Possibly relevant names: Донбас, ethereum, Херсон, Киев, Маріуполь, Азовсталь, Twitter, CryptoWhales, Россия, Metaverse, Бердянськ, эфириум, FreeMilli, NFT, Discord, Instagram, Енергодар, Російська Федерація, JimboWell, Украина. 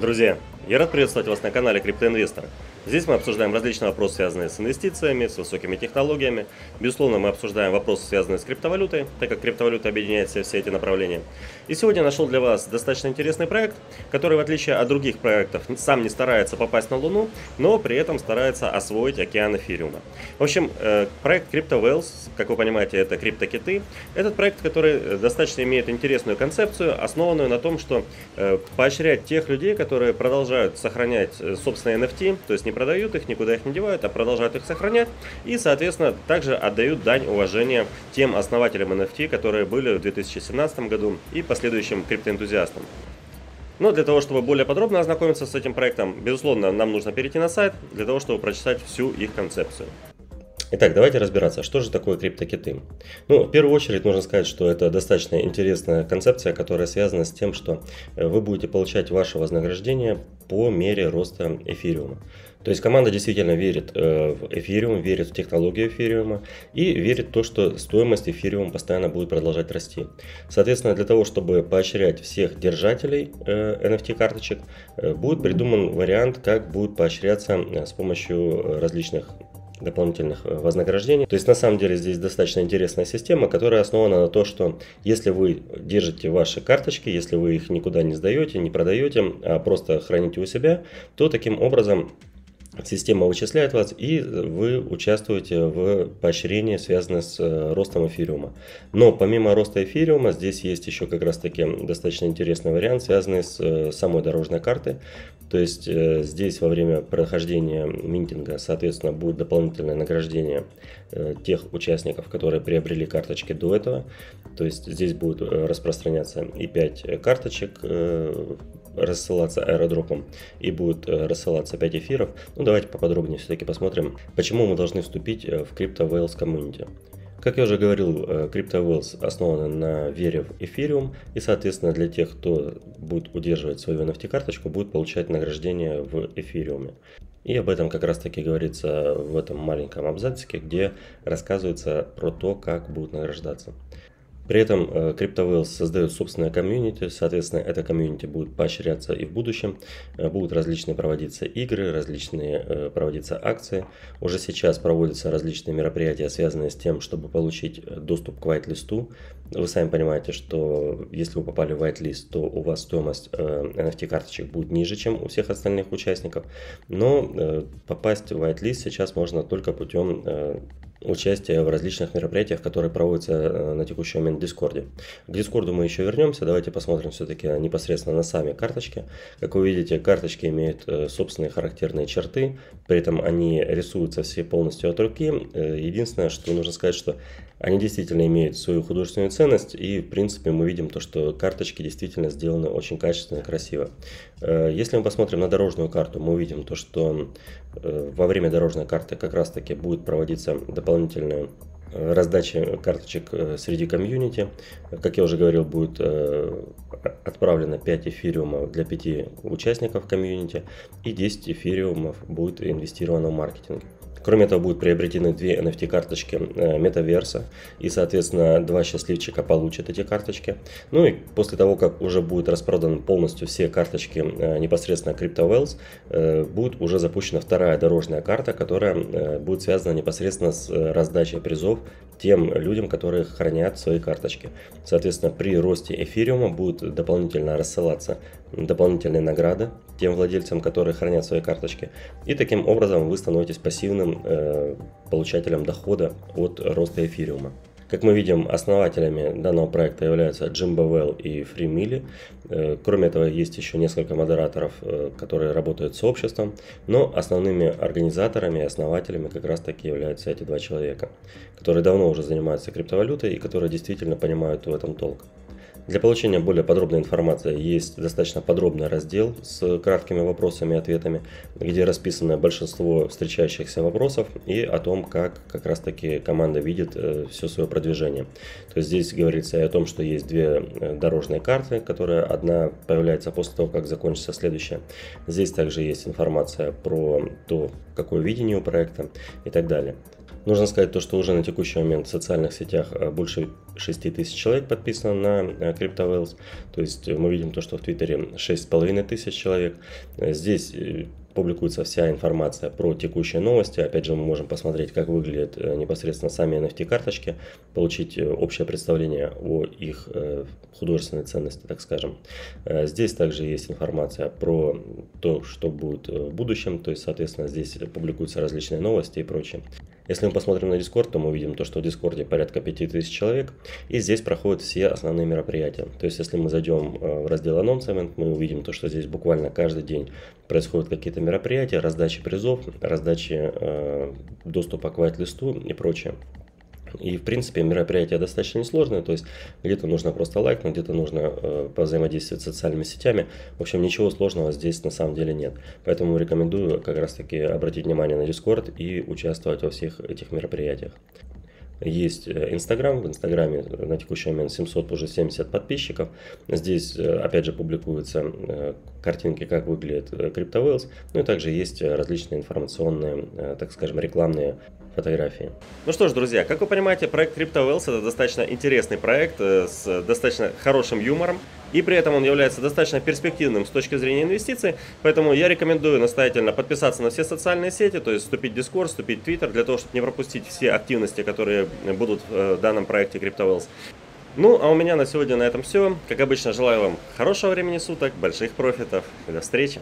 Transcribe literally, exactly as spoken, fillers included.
Друзья, я рад приветствовать вас на канале Криптоинвестор. Здесь мы обсуждаем различные вопросы, связанные с инвестициями, с высокими технологиями. Безусловно, мы обсуждаем вопросы, связанные с криптовалютой, так как криптовалюта объединяет все эти направления. И сегодня я нашел для вас достаточно интересный проект, который, в отличие от других проектов, сам не старается попасть на Луну, но при этом старается освоить океан эфириума. В общем, проект CryptoWhales, как вы понимаете, это криптокиты. Этот проект, который достаточно имеет интересную концепцию, основанную на том, что поощрять тех людей, которые продолжают сохранять собственные эн эф ти, то есть не продают их, никуда их не девают, а продолжают их сохранять и, соответственно, также отдают дань уважения тем основателям эн эф ти, которые были в две тысячи семнадцатом году и последующим криптоэнтузиастам. Но для того, чтобы более подробно ознакомиться с этим проектом, безусловно, нам нужно перейти на сайт для того, чтобы прочитать всю их концепцию. Итак, давайте разбираться, что же такое криптокиты. Ну, в первую очередь нужно сказать, что это достаточно интересная концепция, которая связана с тем, что вы будете получать ваше вознаграждение по мере роста эфириума. То есть команда действительно верит в эфириум, верит в технологию эфириума и верит в то, что стоимость эфириума постоянно будет продолжать расти. Соответственно, для того, чтобы поощрять всех держателей эн эф ти-карточек, будет придуман вариант, как будет поощряться с помощью различных дополнительных вознаграждений. То есть на самом деле здесь достаточно интересная система, которая основана на том, что если вы держите ваши карточки, если вы их никуда не сдаете, не продаете, а просто храните у себя, то таким образом система вычисляет вас, и вы участвуете в поощрении, связанном с ростом эфириума. Но помимо роста эфириума, здесь есть еще как раз таки достаточно интересный вариант, связанный с самой дорожной картой. То есть здесь во время прохождения минтинга, соответственно, будет дополнительное награждение тех участников, которые приобрели карточки до этого. То есть здесь будут распространяться и пять карточек, рассылаться аэродропом, и будет рассылаться пять эфиров. Ну, давайте поподробнее все-таки посмотрим, почему мы должны вступить в CryptoWhales комьюнити. Как я уже говорил, CryptoWhales основана на вере в эфириум, и, соответственно, для тех, кто будет удерживать свою эн эф ти-карточку, будет получать награждение в эфириуме. И об этом как раз таки говорится в этом маленьком абзацке, где рассказывается про то, как будут награждаться. При этом CryptoWhales создает собственное комьюнити, соответственно, это комьюнити будет поощряться и в будущем. Будут различные проводиться игры, различные проводиться акции. Уже сейчас проводятся различные мероприятия, связанные с тем, чтобы получить доступ к whitelist. Вы сами понимаете, что если вы попали в whitelist, то у вас стоимость эн эф ти-карточек будет ниже, чем у всех остальных участников. Но попасть в whitelist сейчас можно только путем участие в различных мероприятиях, которые проводятся на текущий момент в Дискорде. К Дискорду мы еще вернемся, давайте посмотрим все-таки непосредственно на сами карточки. Как вы видите, карточки имеют собственные характерные черты, при этом они рисуются все полностью от руки. Единственное, что нужно сказать, что они действительно имеют свою художественную ценность, и в принципе мы видим то, что карточки действительно сделаны очень качественно и красиво. Если мы посмотрим на дорожную карту, мы увидим то, что во время дорожной карты как раз таки будет проводиться дополнительные дополнительную раздачу карточек среди комьюнити. Как я уже говорил, будет отправлено пять эфириумов для пяти участников комьюнити и десять эфириумов будет инвестировано в маркетинг. Кроме этого, будут приобретены две эн эф ти-карточки Metaverse, и, соответственно, два счастливчика получат эти карточки. Ну и после того, как уже будет распроданы полностью все карточки непосредственно CryptoWhales, будет уже запущена вторая дорожная карта, которая будет связана непосредственно с раздачей призов тем людям, которые хранят свои карточки. Соответственно, при росте эфириума будут дополнительно рассылаться дополнительные награды тем владельцам, которые хранят свои карточки. И таким образом вы становитесь пассивным э, получателем дохода от роста эфириума. Как мы видим, основателями данного проекта являются JimboWell и FreeMilli. Э, кроме этого, есть еще несколько модераторов, э, которые работают с обществом. Но основными организаторами и основателями как раз таки являются эти два человека, которые давно уже занимаются криптовалютой и которые действительно понимают в этом толк. Для получения более подробной информации есть достаточно подробный раздел с краткими вопросами и ответами, где расписано большинство встречающихся вопросов и о том, как как раз таки команда видит все свое продвижение. То есть здесь говорится и о том, что есть две дорожные карты, которые одна появляется после того, как закончится следующая. Здесь также есть информация про то, какое видение у проекта и так далее. Нужно сказать то, что уже на текущий момент в социальных сетях больше шести тысяч человек подписано на CryptoWhales. То есть мы видим то, что в Твиттере шесть с половиной тысяч человек. Здесь публикуется вся информация про текущие новости. Опять же, мы можем посмотреть, как выглядят непосредственно сами эн эф ти-карточки, получить общее представление о их художественной ценности, так скажем. Здесь также есть информация про то, что будет в будущем. То есть, соответственно, здесь публикуются различные новости и прочее. Если мы посмотрим на Discord, то мы видим то, что в Discord порядка пяти тысяч человек, и здесь проходят все основные мероприятия. То есть, если мы зайдем в раздел «Announcement», мы увидим то, что здесь буквально каждый день происходят какие-то мероприятия, раздачи призов, раздачи э, доступа к вайт-листу и прочее. И, в принципе, мероприятия достаточно несложные, то есть где-то нужно просто лайкнуть, где-то нужно э, повзаимодействовать с социальными сетями. В общем, ничего сложного здесь на самом деле нет. Поэтому рекомендую как раз-таки обратить внимание на Discord и участвовать во всех этих мероприятиях. Есть Инстаграм, в Инстаграме на текущий момент семьсот, уже семьдесят подписчиков. Здесь опять же публикуются картинки, как выглядит CryptoWhales, ну и также есть различные информационные, так скажем, рекламные фотографии. Ну что ж, друзья, как вы понимаете, проект CryptoWhales это достаточно интересный проект с достаточно хорошим юмором. И при этом он является достаточно перспективным с точки зрения инвестиций, поэтому я рекомендую настоятельно подписаться на все социальные сети, то есть вступить в Discord, вступить в Twitter, для того, чтобы не пропустить все активности, которые будут в данном проекте CryptoWhales. Ну, а у меня на сегодня на этом все. Как обычно, желаю вам хорошего времени суток, больших профитов и до встречи!